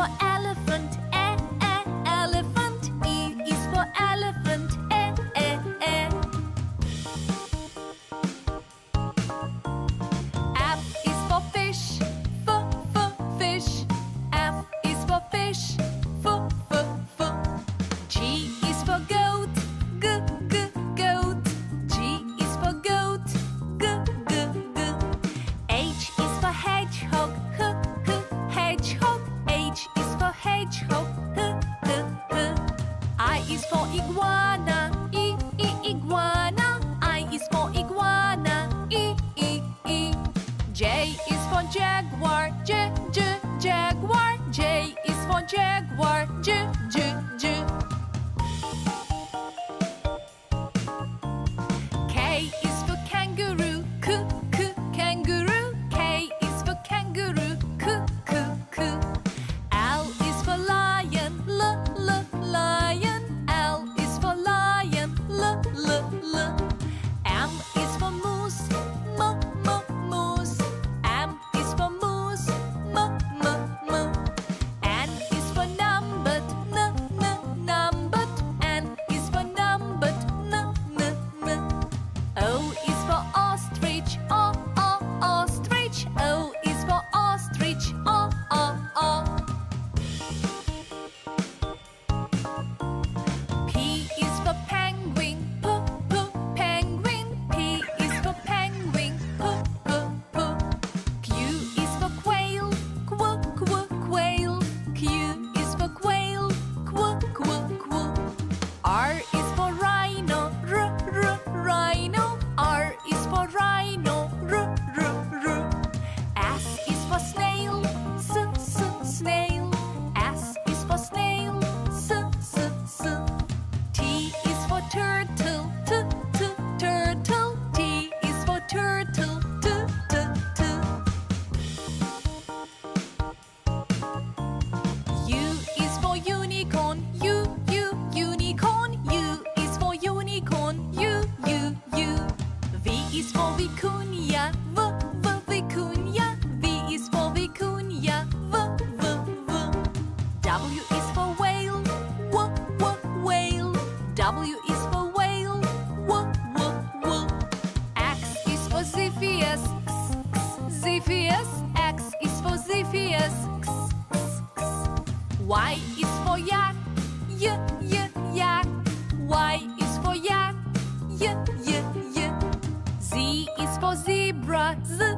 for elephant, elephant. E is for elephant, e. F is for fish, f fish. F is for fish, f. G is for goat, g goat. G is for goat, g. H is for hedgehog, hedgehog. H is for hedgehog, h. I is for iguana, iguana. I is for iguana, e. J is for jaguar, jaguar. J is for jaguar, j. K is for kangaroo, kangaroo. K is for kangaroo, k. L is for lion, lion. L is for lion, l. M is for moose, moose. M is for moose, m. N is for numbered, numbered. N is for numbered, n. O is for ostrich, ostrich. O is for ostrich, o. P is for penguin, penguin. P is for penguin, p. Q is for quail, quail. Q is for quail, q. R is for rhino, rhino. R is for rhino, r. S is for snail, snail. S is for snail, s. T is for turtle, turtle. T is for turtle, t. U is for unicorn, unicorn. U is for unicorn, u. V is for vicuña, vicuña. V is for vicuña, v. W is for whale, whale. W is for whale, w. X is for Zepheus, Zepheus. X is for Zepheus, x. Y is for yak, yak. Y is for yak, y. Z is for zebra, z.